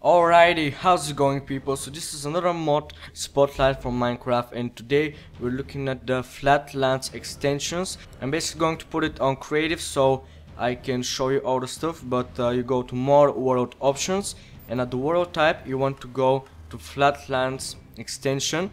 Alrighty, how's it going, people? So this is another mod spotlight from Minecraft, and today we're looking at the Flatlands extensions. I'm basically going to put it on creative so I can show you all the stuff, but you go to more world options, and at the world type you want to go to Flatlands extension.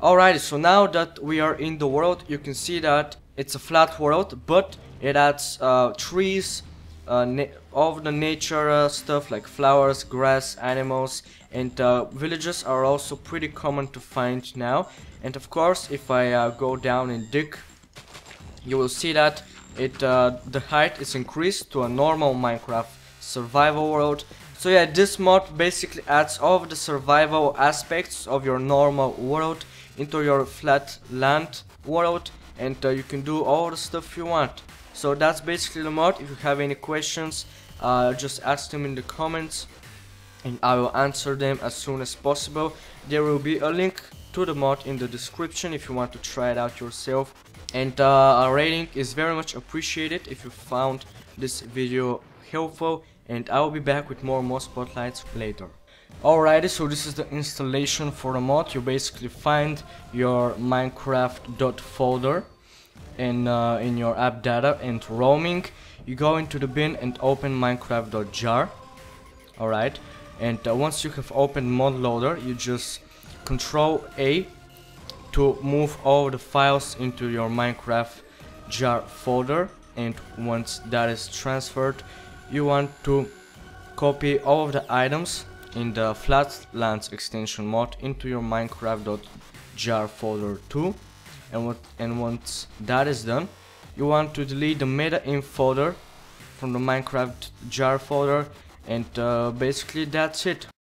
Alrighty, so now that we are in the world, you can see that it's a flat world, but it adds trees, all the nature stuff like flowers, grass, animals, and villages are also pretty common to find now. And of course, if I go down and dig, you will see that the height is increased to a normal Minecraft survival world. So yeah, this mod basically adds all of the survival aspects of your normal world into your flat land world, and you can do all the stuff you want. So that's basically the mod. If you have any questions, just ask them in the comments and I will answer them as soon as possible. There will be a link to the mod in the description if you want to try it out yourself. And a rating is very much appreciated if you found this video helpful, and I will be back with more spotlights later. Alrighty, so this is the installation for the mod. You basically find your Minecraft folder in your app data and roaming. You go into the bin and open Minecraft.jar. Alright, and once you have opened mod loader, you just Control A to move all the files into your Minecraft.jar folder, and once that is transferred, you want to copy all of the items in the Flatlands extension mod into your Minecraft.jar folder too. And once that is done, you want to delete the meta-inf folder from the Minecraft.jar folder, and basically that's it.